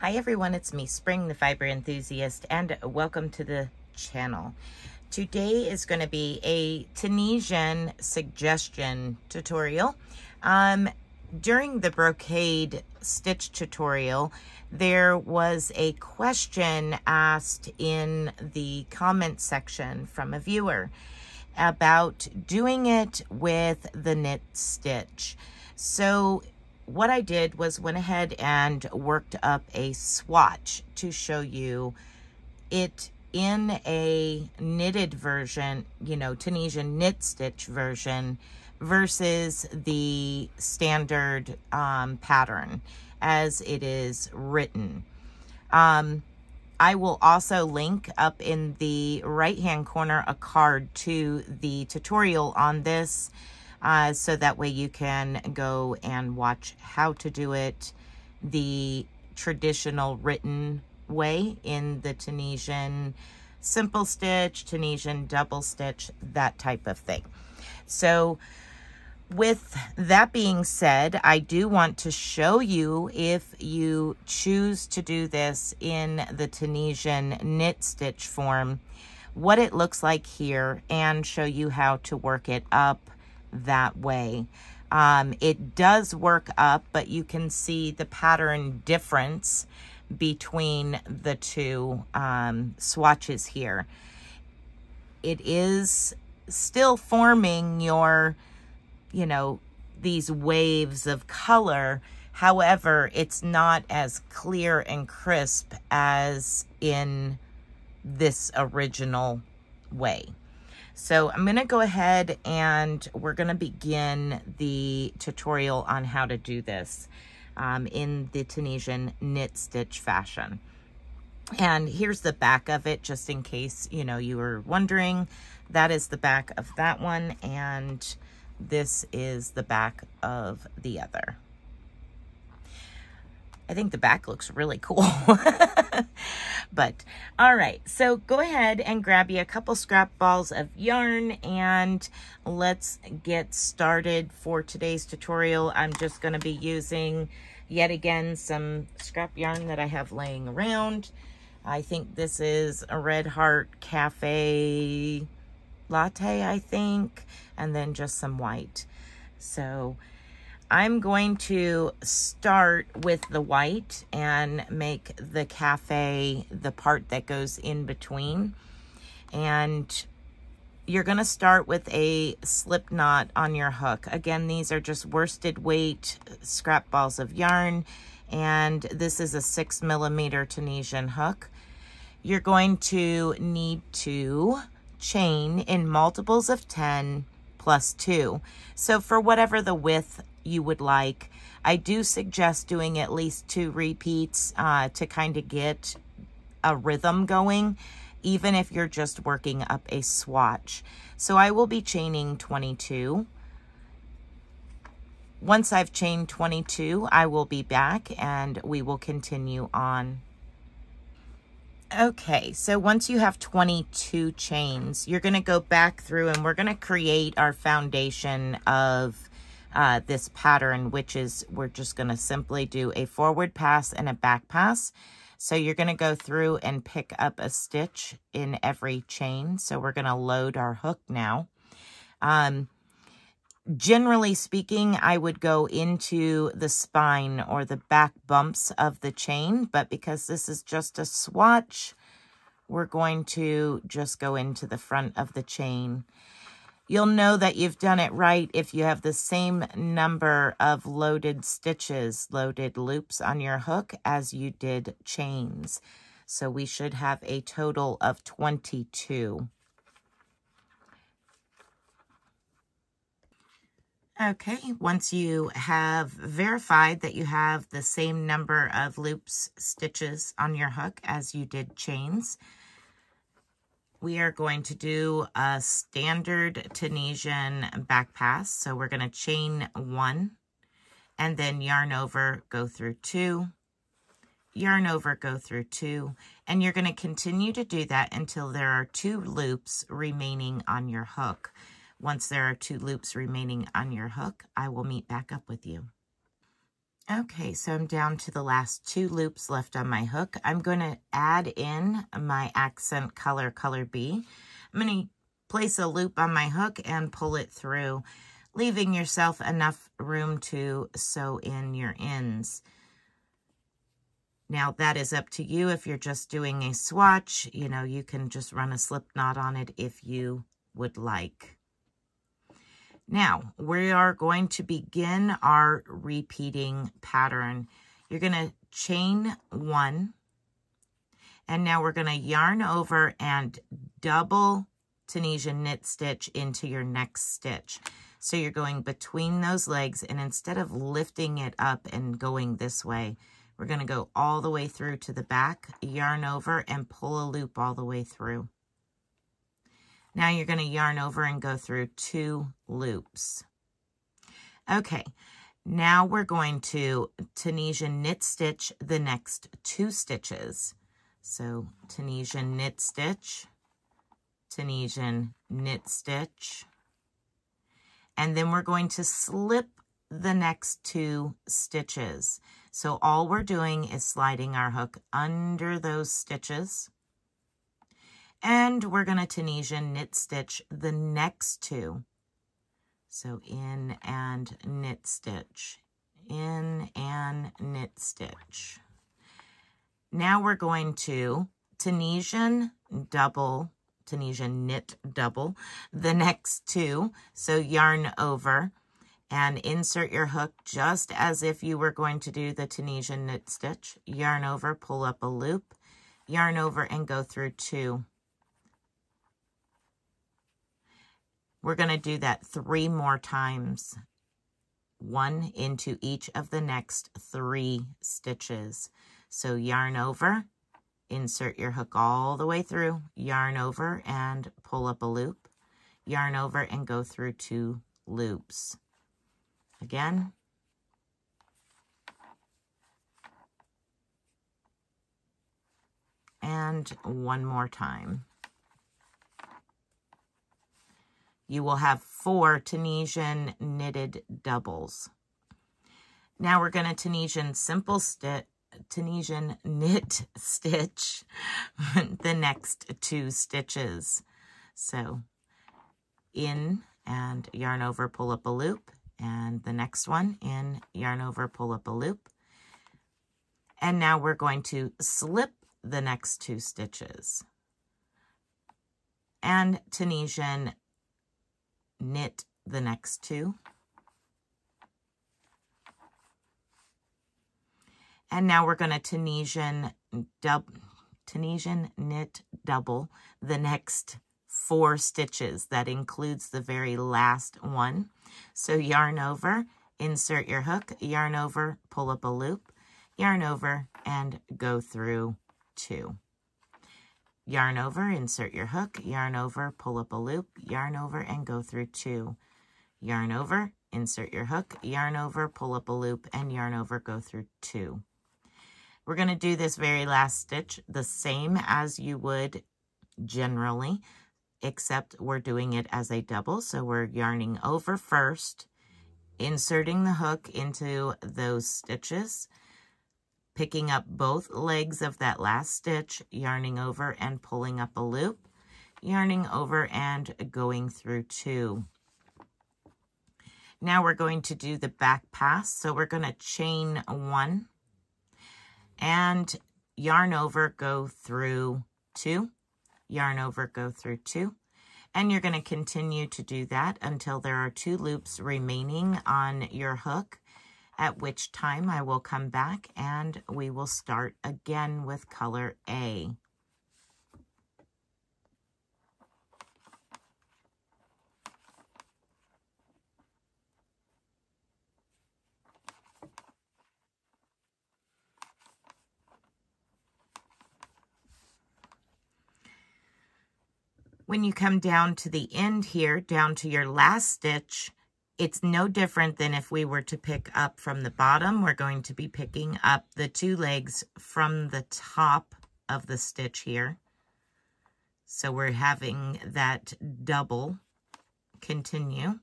Hi everyone, it's me, Spring, the Fiber Enthusiast, and welcome to the channel. Today is going to be a Tunisian suggestion tutorial. During the brocade stitch tutorial, there was a question asked in the comment section from a viewer about doing it with the knit stitch. So what I did was went ahead and worked up a swatch to show you it in a knitted version, you know, Tunisian knit stitch version versus the standard pattern as it is written. I will also link up in the right-hand corner a card to the tutorial on this. So that way you can go and watch how to do it the traditional written way in the Tunisian simple stitch, Tunisian double stitch, that type of thing. So with that being said, I do want to show you if you choose to do this in the Tunisian knit stitch form, what it looks like here, and show you how to work it up that way. It does work up, but you can see the pattern difference between the two swatches here. It is still forming your, you know, these waves of color. However, it's not as clear and crisp as in this original way. So I'm going to go ahead and we're going to begin the tutorial on how to do this in the Tunisian knit stitch fashion. And here's the back of it, just in case, you know, you were wondering. That is the back of that one, and this is the back of the other. I think the back looks really cool. But, all right, so go ahead and grab you a couple scrap balls of yarn and let's get started for today's tutorial. I'm just going to be using, yet again, some scrap yarn that I have laying around. I think this is a Red Heart Cafe Latte, I think, and then just some white. So I'm going to start with the white and make the cafe the part that goes in between. And you're going to start with a slip knot on your hook. Again, these are just worsted weight scrap balls of yarn. And this is a 6mm Tunisian hook. You're going to need to chain in multiples of 10 plus 2. So for whatever the width you would like. I do suggest doing at least 2 repeats to kind of get a rhythm going, even if you're just working up a swatch. So I will be chaining 22. Once I've chained 22, I will be back and we will continue on. Okay, so once you have 22 chains, you're going to go back through and we're going to create our foundation of this pattern, which is we're just going to simply do a forward pass and a back pass. So you're going to go through and pick up a stitch in every chain. So we're going to load our hook now. Generally speaking, I would go into the spine or the back bumps of the chain, but because this is just a swatch, we're going to just go into the front of the chain. You'll know that you've done it right if you have the same number of loaded stitches, loaded loops on your hook as you did chains. So we should have a total of 22. Okay, once you have verified that you have the same number of loops, stitches on your hook as you did chains, we are going to do a standard Tunisian back pass. So we're going to chain 1 and then yarn over, go through 2, yarn over, go through 2. And you're going to continue to do that until there are 2 loops remaining on your hook. Once there are 2 loops remaining on your hook, I will meet back up with you. Okay, so I'm down to the last two loops left on my hook. I'm going to add in my accent color, color B. I'm going to place a loop on my hook and pull it through, leaving yourself enough room to sew in your ends. Now, that is up to you. If you're just doing a swatch, you know, you can just run a slip knot on it if you would like. Now, we are going to begin our repeating pattern. You're going to chain one, and now we're going to yarn over and double Tunisian knit stitch into your next stitch. So you're going between those legs, and instead of lifting it up and going this way, we're going to go all the way through to the back, yarn over, and pull a loop all the way through. Now you're going to yarn over and go through two loops. Okay, now we're going to Tunisian knit stitch the next two stitches. So Tunisian knit stitch, Tunisian knit stitch, and then we're going to slip the next two stitches. So all we're doing is sliding our hook under those stitches, and we're going to Tunisian knit stitch the next two. So in and knit stitch, in and knit stitch. Now we're going to Tunisian knit double, the next two. So yarn over and insert your hook just as if you were going to do the Tunisian knit stitch. Yarn over, pull up a loop, yarn over, and go through two. We're going to do that three more times, one into each of the next three stitches. So yarn over, insert your hook all the way through, yarn over and pull up a loop, yarn over and go through two loops. Again. And one more time. You will have four Tunisian knitted doubles. Now we're going to Tunisian knit stitch the next two stitches. So in and yarn over, pull up a loop, and the next one in, yarn over, pull up a loop. And now we're going to slip the next two stitches and Tunisian knit the next two. And now we're going to Tunisian knit double the next four stitches. That includes the very last one. So yarn over, insert your hook, yarn over, pull up a loop, yarn over, and go through two. Yarn over, insert your hook, yarn over, pull up a loop, yarn over, and go through two. Yarn over, insert your hook, yarn over, pull up a loop, and yarn over, go through two. We're going to do this very last stitch the same as you would generally, except we're doing it as a double. So we're yarning over first, inserting the hook into those stitches, picking up both legs of that last stitch, yarning over and pulling up a loop, yarning over and going through two. Now we're going to do the back pass. So we're going to chain one and yarn over, go through two, yarn over, go through two. And you're going to continue to do that until there are two loops remaining on your hook, at which time I will come back and we will start again with color A. When you come down to the end here, down to your last stitch, it's no different than if we were to pick up from the bottom. We're going to be picking up the two legs from the top of the stitch here. So we're having that double continue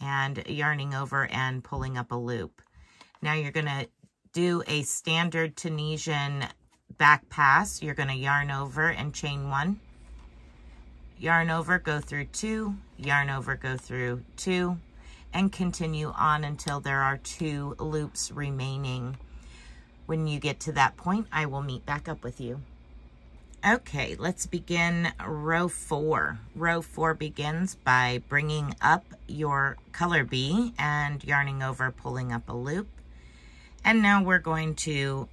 and yarning over and pulling up a loop. Now you're going to do a standard Tunisian back pass. You're going to yarn over and chain one. Yarn over, go through two. Yarn over, go through two. And continue on until there are two loops remaining. When you get to that point, I will meet back up with you. Okay, let's begin row four. Row four begins by bringing up your color B and yarning over, pulling up a loop. And now we're going to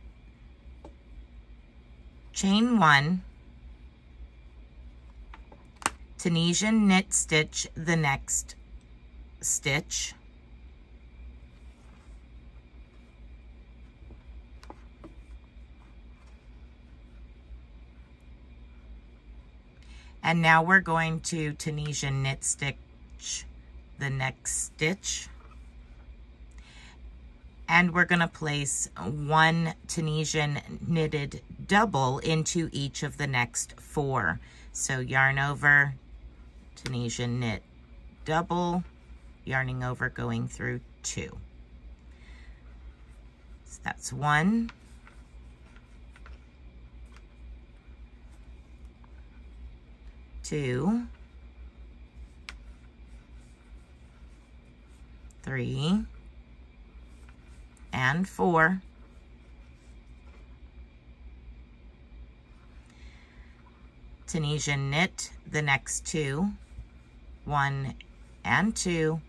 chain one, Tunisian knit stitch the next stitch, and now we're going to Tunisian knit stitch the next stitch, and we're going to place one Tunisian knitted double into each of the next four. So yarn over, Tunisian knit double, yarning over, going through two. So that's one. Two, three, and four. Tunisian knit the next two, one and two,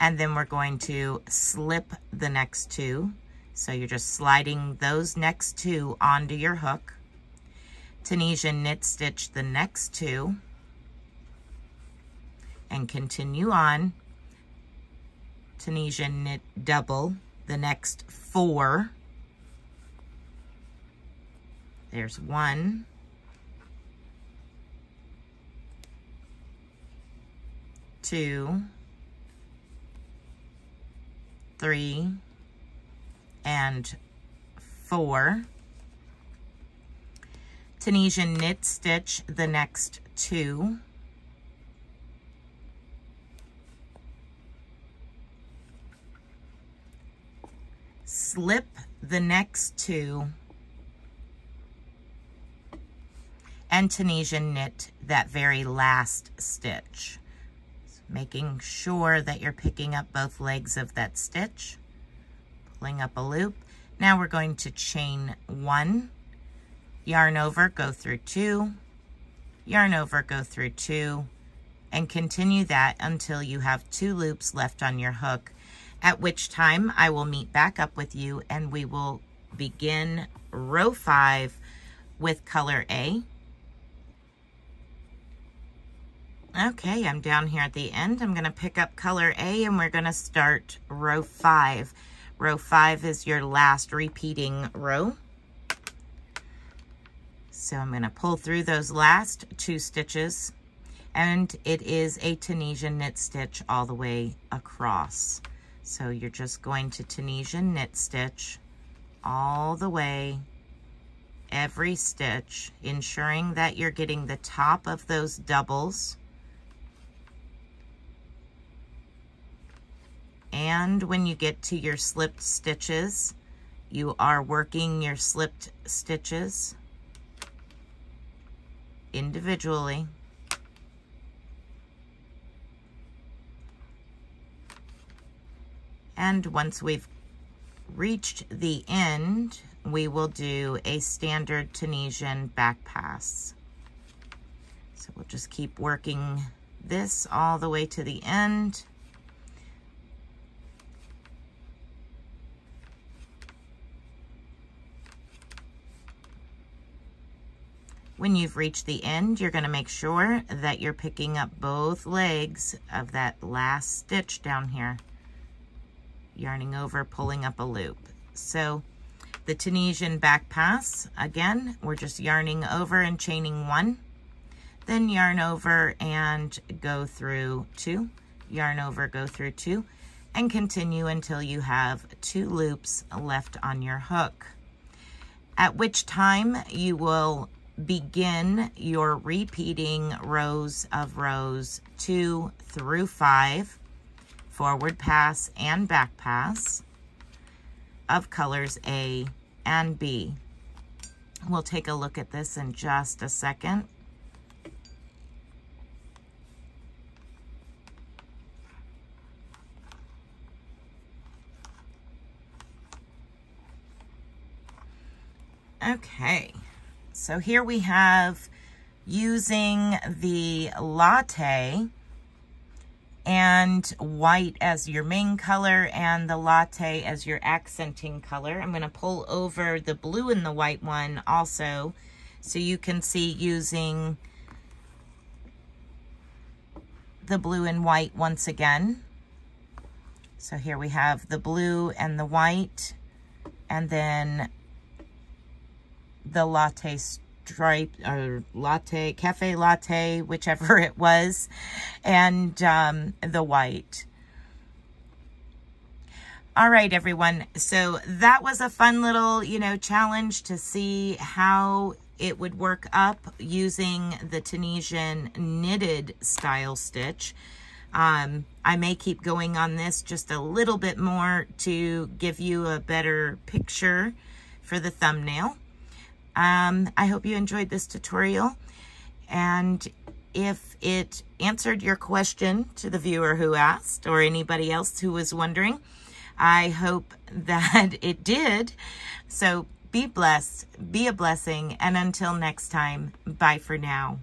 and then we're going to slip the next two. So you're just sliding those next two onto your hook. Tunisian knit stitch the next two, and continue on. Tunisian knit double the next four. There's one, two, three, and four. Tunisian knit stitch the next two, slip the next two, and Tunisian knit that very last stitch. So making sure that you're picking up both legs of that stitch, pulling up a loop. Now we're going to chain one, yarn over, go through two, yarn over, go through two, and continue that until you have two loops left on your hook, at which time I will meet back up with you and we will begin row five with color A. Okay, I'm down here at the end. I'm going to pick up color A and we're going to start row five. Row five is your last repeating row. So I'm going to pull through those last two stitches, and it is a Tunisian knit stitch all the way across. So you're just going to Tunisian knit stitch all the way, every stitch, ensuring that you're getting the top of those doubles. And when you get to your slipped stitches, you are working your slipped stitches individually. And once we've reached the end, we will do a standard Tunisian back pass. So we'll just keep working this all the way to the end. When you've reached the end, you're going to make sure that you're picking up both legs of that last stitch down here. Yarning over, pulling up a loop. So the Tunisian back pass, again, we're just yarning over and chaining one, then yarn over and go through two, yarn over, go through two, and continue until you have two loops left on your hook, at which time you will begin your repeating rows of rows 2 through 5, forward pass and back pass. of colors A and B. We'll take a look at this in just a second. Okay, so here we have using the latte and white as your main color and the latte as your accenting color. I'm going to pull over the blue and the white one also so you can see using the blue and white once again. So here we have the blue and the white, and then the latte stripe or latte, cafe latte, whichever it was, and the white. All right, everyone. So that was a fun little, challenge to see how it would work up using the Tunisian knitted style stitch. I may keep going on this just a little bit more to give you a better picture for the thumbnail. I hope you enjoyed this tutorial, and if it answered your question to the viewer who asked or anybody else who was wondering, I hope that it did. So be blessed, be a blessing, and until next time, bye for now.